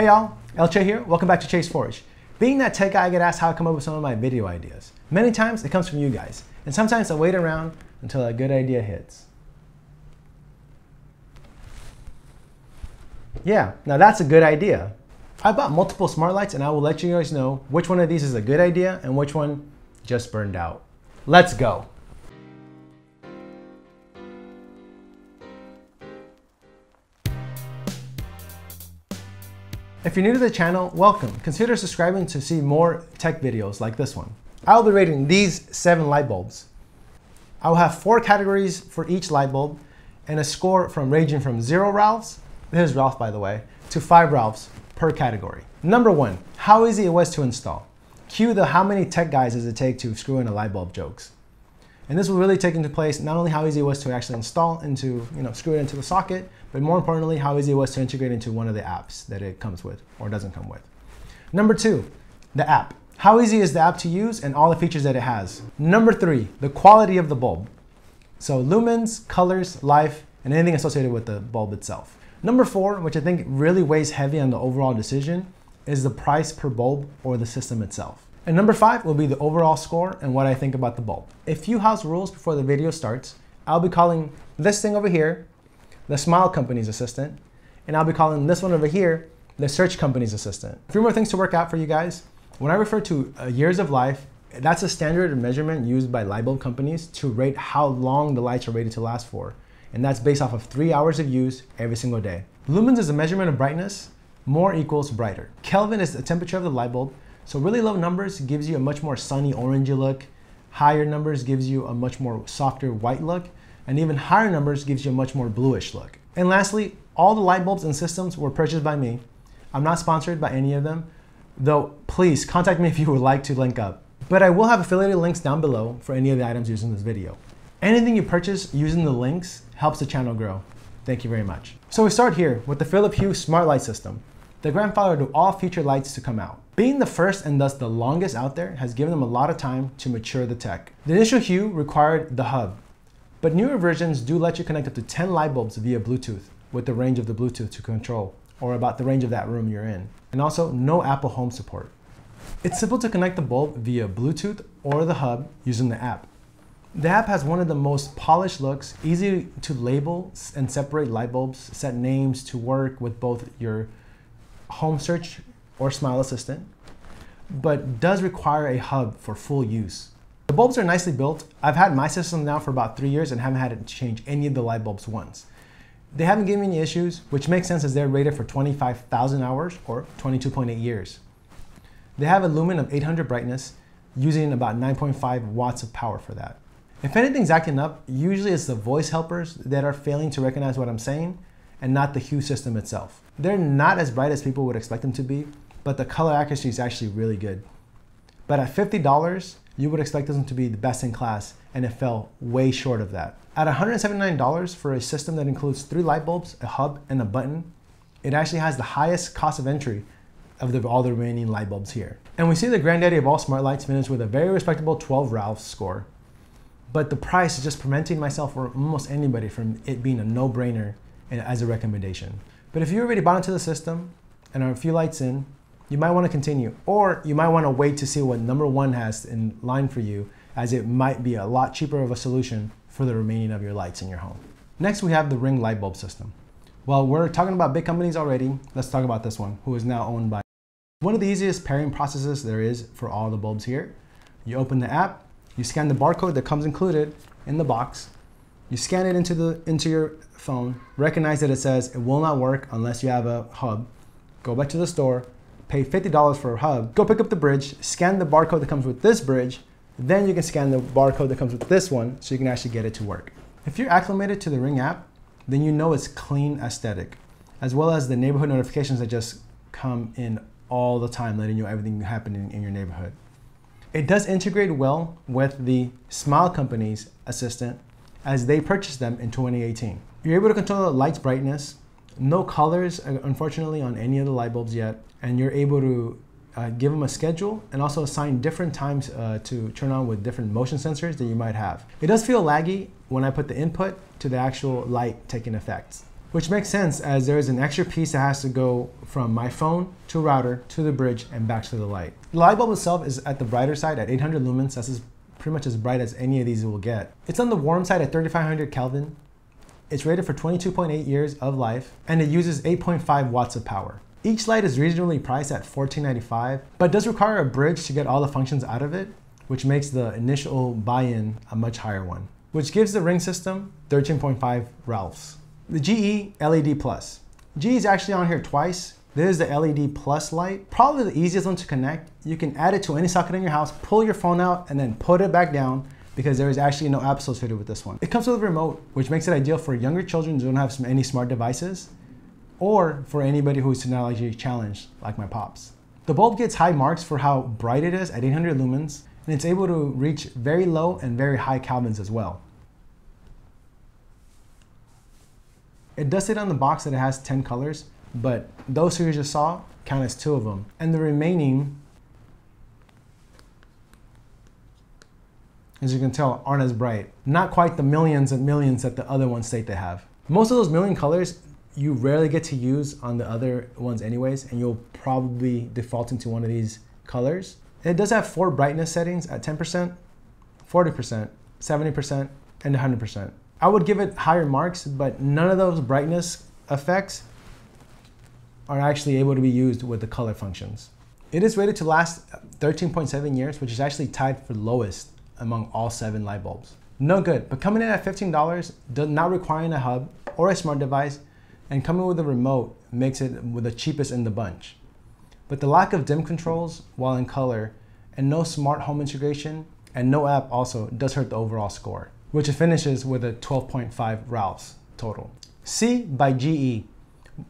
Hey y'all, El Che here, welcome back to Che's Forge. Being that tech guy, I get asked how I come up with some of my video ideas. Many times it comes from you guys, and sometimes I wait around until a good idea hits. Yeah, now that's a good idea. I bought multiple smart lights and I will let you guys know which one of these is a good idea and which one just burned out. Let's go. If you're new to the channel, welcome. Consider subscribing to see more tech videos like this one. I'll be rating these 7 light bulbs. I will have 4 categories for each light bulb and a score from ranging from 0 Ralphs, this is Ralph by the way, to 5 Ralphs per category. Number 1, how easy it was to install. Cue the how many tech guys does it take to screw in a light bulb jokes. And this will really take into place not only how easy it was to actually install and to, screw it into the socket, but more importantly, how easy it was to integrate into one of the apps that it comes with or doesn't come with. Number 2, the app. How easy is the app to use and all the features that it has. Number 3, the quality of the bulb. So lumens, colors, life, and anything associated with the bulb itself. Number 4, which I think really weighs heavy on the overall decision, is the price per bulb or the system itself. And number 5 will be the overall score and what I think about the bulb. A few house rules before the video starts. I'll be calling this thing over here the Smile Company's assistant, and I'll be calling this one over here the Search Company's assistant. A few more things to work out for you guys. When I refer to years of life, that's a standard measurement used by light bulb companies to rate how long the lights are rated to last for, and that's based off of 3 hours of use every single day. Lumens is a measurement of brightness. More equals brighter. Kelvin is the temperature of the light bulb. So really low numbers gives you a much more sunny, orangey look. Higher numbers gives you a much more softer white look. And even higher numbers gives you a much more bluish look. And lastly, all the light bulbs and systems were purchased by me. I'm not sponsored by any of them, though please contact me if you would like to link up. But I will have affiliated links down below for any of the items used in this video. Anything you purchase using the links helps the channel grow. Thank you very much. So we start here with the Philips Hue Smart Light System. The grandfather to all future lights to come out. Being the first and thus the longest out there has given them a lot of time to mature the tech. The initial Hue required the hub, but newer versions do let you connect up to 10 light bulbs via Bluetooth with the range of the Bluetooth to control, or about the range of that room you're in, and also no Apple Home support. It's simple to connect the bulb via Bluetooth or the hub using the app. The app has one of the most polished looks, easy to label and separate light bulbs, set names to work with both your Home Search or Smile Assistant, but does require a hub for full use. The bulbs are nicely built. I've had my system now for about 3 years and haven't had to change any of the light bulbs once. They haven't given me any issues, which makes sense as they're rated for 25,000 hours or 22.8 years. They have a lumen of 800 brightness, using about 9.5 watts of power for that. If anything's acting up, usually it's the voice helpers that are failing to recognize what I'm saying, and not the Hue system itself. They're not as bright as people would expect them to be, but the color accuracy is actually really good. But at $50, you would expect them to be the best in class, and it fell way short of that. At $179 for a system that includes 3 light bulbs, a hub, and a button, it actually has the highest cost of entry of all the remaining light bulbs here. And we see the granddaddy of all smart lights finish with a very respectable 12 Ralphs score. But the price is just preventing myself or almost anybody from it being a no-brainer as a recommendation. But if you already bought into the system and are a few lights in, you might want to continue, or you might want to wait to see what number 1 has in line for you, as it might be a lot cheaper of a solution for the remaining of your lights in your home. Next, we have the Ring light bulb system. Well, we're talking about big companies already. Let's talk about this one, who is now owned by. One of the easiest pairing processes there is for all the bulbs here. You open the app, you scan the barcode that comes included in the box. You scan it into your phone, recognize that it says it will not work unless you have a hub, go back to the store, pay $50 for a hub, go pick up the bridge, scan the barcode that comes with this bridge, then you can scan the barcode that comes with this one so you can actually get it to work. If you're acclimated to the Ring app, then you know it's clean aesthetic, as well as the neighborhood notifications that just come in all the time, letting you know everything happening in your neighborhood. It does integrate well with the Smile Company's assistant, as they purchased them in 2018. You're able to control the light's brightness, no colors, unfortunately, on any of the light bulbs yet, and you're able to give them a schedule and also assign different times to turn on with different motion sensors that you might have. It does feel laggy when I put the input to the actual light taking effects. which makes sense as there is an extra piece that has to go from my phone to router to the bridge and back to the light. The light bulb itself is at the brighter side at 800 lumens. That's pretty much as bright as any of these will get. It's on the warm side at 3500 Kelvin. It's rated for 22.8 years of life and it uses 8.5 watts of power. Each light is regionally priced at $14.95, but does require a bridge to get all the functions out of it, which makes the initial buy-in a much higher one, which gives the Ring system 13.5 Ralphs. The GE LED Plus. GE is actually on here twice. This is the LED Plus light, probably the easiest one to connect. You can add it to any socket in your house, pull your phone out and then put it back down, because there is actually no app associated with this one. It comes with a remote, which makes it ideal for younger children who don't have any smart devices, or for anybody who is technology challenged, like my pops. The bulb gets high marks for how bright it is at 800 lumens, and it's able to reach very low and very high Kelvins as well. It does say on the box that it has 10 colors, but those who you just saw count as 2 of them, and the remaining, as you can tell, aren't as bright. Not quite the millions and millions that the other ones state they have. Most of those million colors you rarely get to use on the other ones anyways, and you'll probably default into one of these colors. It does have 4 brightness settings at 10%, 40%, 70%, and 100%. I would give it higher marks, but none of those brightness effects are actually able to be used with the color functions. It is rated to last 13.7 years, which is actually tied for lowest among all 7 light bulbs. No good, but coming in at $15, not requiring a hub or a smart device, and coming with a remote makes it with the cheapest in the bunch. But the lack of dim controls while in color and no smart home integration and no app also does hurt the overall score, which it finishes with a 12.5 Ralphs total. C by GE.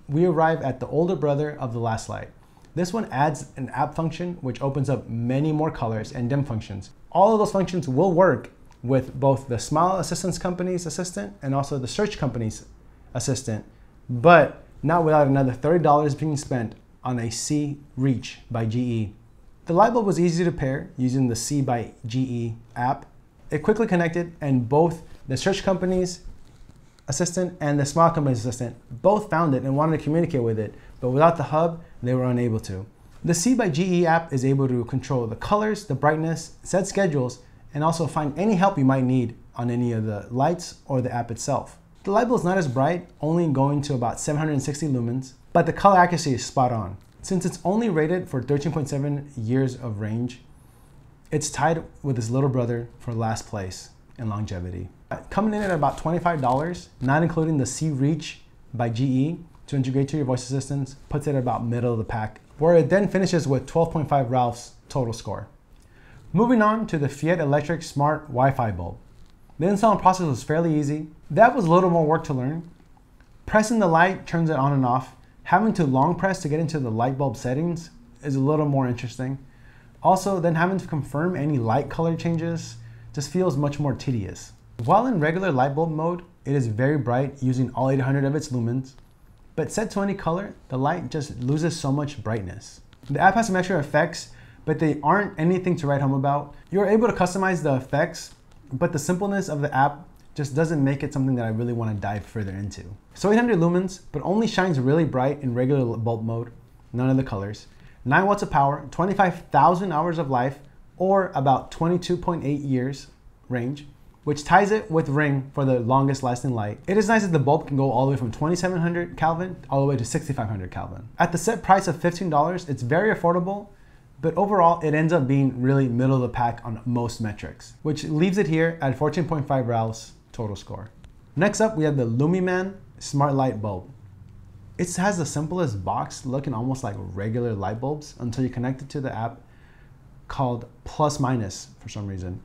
We arrive at the older brother of the last light. This one adds an app function, which opens up many more colors and dim functions. All of those functions will work with both the Smile Assistance Company's assistant and also the search company's assistant, but not without another $30 being spent on a C Reach by GE. The light bulb was easy to pair using the C by GE app. It quickly connected, and both the search company's assistant and the Smile company's assistant both found it and wanted to communicate with it, but without the hub, they were unable to. The C by GE app is able to control the colors, the brightness, set schedules, and also find any help you might need on any of the lights or the app itself. The light bulb is not as bright, only going to about 760 lumens, but the color accuracy is spot on. Since it's only rated for 13.7 years of range, it's tied with its little brother for last place in longevity. Coming in at about $25, not including the C Reach by GE to integrate to your voice assistants, puts it at about middle of the pack, where it then finishes with 12.5 Ralphs total score. Moving on to the Feit Electric Smart Wi-Fi bulb. The install process was fairly easy. That was a little more work to learn. Pressing the light turns it on and off. Having to long press to get into the light bulb settings is a little more interesting. Also, then having to confirm any light color changes just feels much more tedious. While in regular light bulb mode, it is very bright using all 800 of its lumens. But set to any color, the light just loses so much brightness. The app has some extra effects, but they aren't anything to write home about. You're able to customize the effects, but the simpleness of the app just doesn't make it something that I really want to dive further into. So 800 lumens, but only shines really bright in regular bulb mode, none of the colors, 9 watts of power, 25,000 hours of life, or about 22.8 years range, which ties it with Ring for the longest lasting light. It is nice that the bulb can go all the way from 2700 Kelvin all the way to 6500 Kelvin. At the set price of $15, it's very affordable, but overall it ends up being really middle of the pack on most metrics, which leaves it here at 14.5 Ralphs total score. Next up, we have the LumiMan Smart Light Bulb. It has the simplest box looking almost like regular light bulbs until you connect it to the app called Plus Minus for some reason.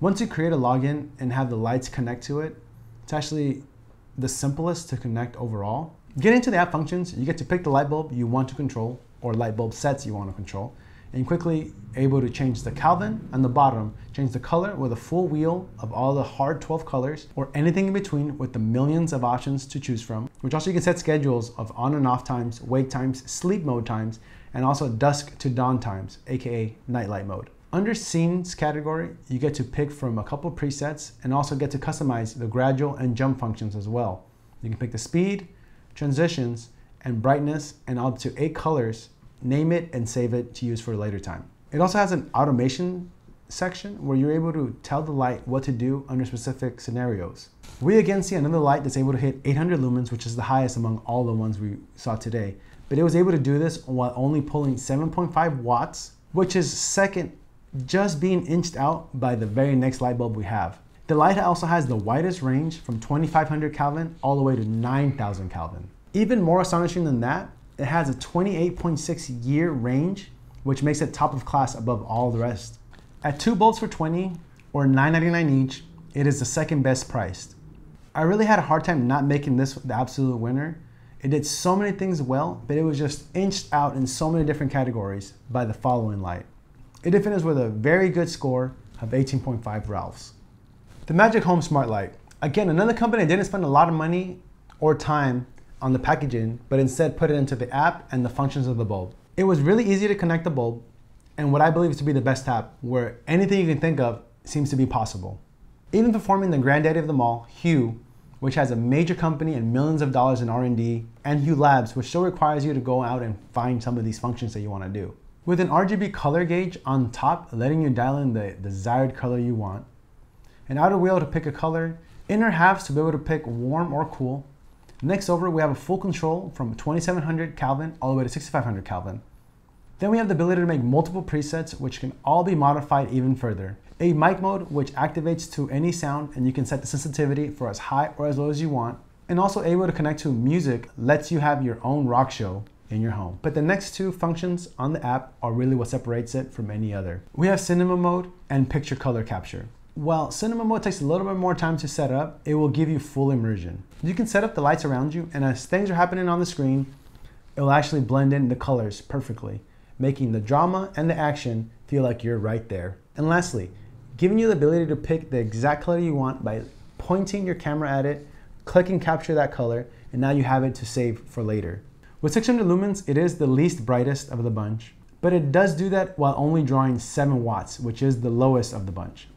Once you create a login and have the lights connect to it, it's actually the simplest to connect overall. Getting into the app functions, you get to pick the light bulb you want to control or light bulb sets you want to control, and quickly able to change the Kelvin and the bottom, change the color with a full wheel of all the hard 12 colors or anything in between with the millions of options to choose from, which also you can set schedules of on and off times, wake times, sleep mode times, and also dusk to dawn times, aka nightlight mode. Under scenes category, you get to pick from a couple presets and also get to customize the gradual and jump functions as well. You can pick the speed, transitions, and brightness, and up to 8 colors. Name it and save it to use for a later time. It also has an automation section where you're able to tell the light what to do under specific scenarios. We again see another light that's able to hit 800 lumens, which is the highest among all the ones we saw today, but it was able to do this while only pulling 7.5 watts, which is second, just being inched out by the very next light bulb we have. The light also has the widest range from 2500 Kelvin all the way to 9000 Kelvin. Even more astonishing than that, it has a 28.6 year range, which makes it top of class above all the rest. At 2 bulbs for $20 or $9.99 each, it is the second best priced. I really had a hard time not making this the absolute winner. It did so many things well, but it was just inched out in so many different categories by the following light. It did finish with a very good score of 18.5 Ralphs. The Magic Home Smart Light. Again, another company that didn't spend a lot of money or time on the packaging, but instead put it into the app and the functions of the bulb. It was really easy to connect the bulb, and what I believe is to be the best app, where anything you can think of seems to be possible. Even performing the granddaddy of them all, Hue, which has a major company and millions of dollars in R&D, and Hue Labs, which still requires you to go out and find some of these functions that you want to do. With an RGB color gauge on top, letting you dial in the desired color you want, an outer wheel to pick a color, inner halves to be able to pick warm or cool. Next over, we have a full control from 2700 Kelvin all the way to 6500 Kelvin. Then we have the ability to make multiple presets, which can all be modified even further. A mic mode, which activates to any sound, and you can set the sensitivity for as high or as low as you want. And also able to connect to music, lets you have your own rock show in your home. But the next two functions on the app are really what separates it from any other. We have cinema mode and picture color capture. While cinema mode takes a little bit more time to set up, it will give you full immersion. You can set up the lights around you, and as things are happening on the screen, it will actually blend in the colors perfectly, making the drama and the action feel like you're right there. And lastly, giving you the ability to pick the exact color you want by pointing your camera at it, clicking capture that color, and now you have it to save for later. With 600 lumens, it is the least brightest of the bunch, but it does do that while only drawing 7 watts, which is the lowest of the bunch.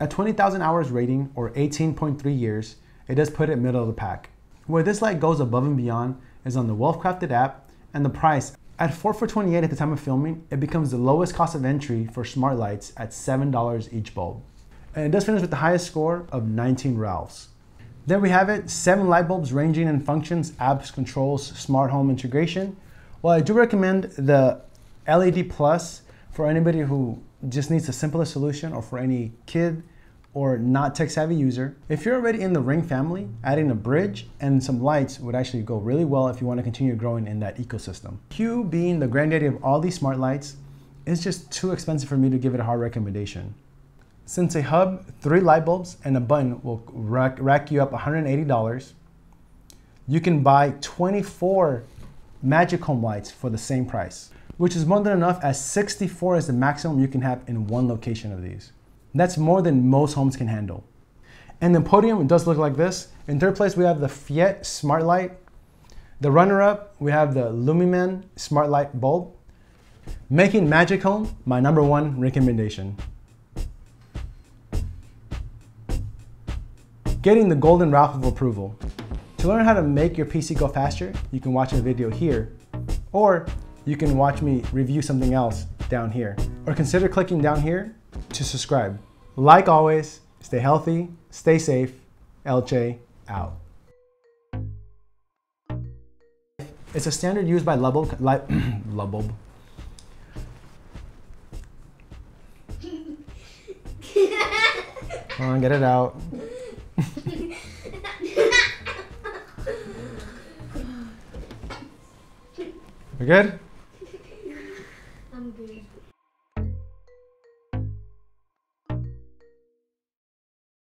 At 20,000 hours rating, or 18.3 years, it does put it middle of the pack. Where this light goes above and beyond is on the well-crafted app and the price. At $4 for $28 at the time of filming, it becomes the lowest cost of entry for smart lights at $7 each bulb. And it does finish with the highest score of 19 Ralphs. There we have it, 7 light bulbs ranging in functions, apps, controls, smart home integration. Well, I do recommend the LED Plus for anybody who just needs the simplest solution, or for any kid or not tech-savvy user. If you're already in the Ring family, adding a bridge and some lights would actually go really well if you want to continue growing in that ecosystem. Hue, being the granddaddy of all these smart lights, is just too expensive for me to give it a hard recommendation. Since a hub, 3 light bulbs, and a button will rack you up $180, you can buy 24 Magic Home lights for the same price, which is more than enough, as 64 is the maximum you can have in one location of these. That's more than most homes can handle. And the podium does look like this. In third place, we have the Feit Smart Light. The runner-up, we have the LumiMan Smart Light Bulb. Making Magic Home my #1 recommendation. Getting the golden Ralph of approval. To learn how to make your PC go faster, you can watch a video here, or you can watch me review something else down here. Or consider clicking down here to subscribe. Like always, stay healthy, stay safe. LJ out. It's a standard used by Lubbob. Come on, get it out. We're good? I'm good.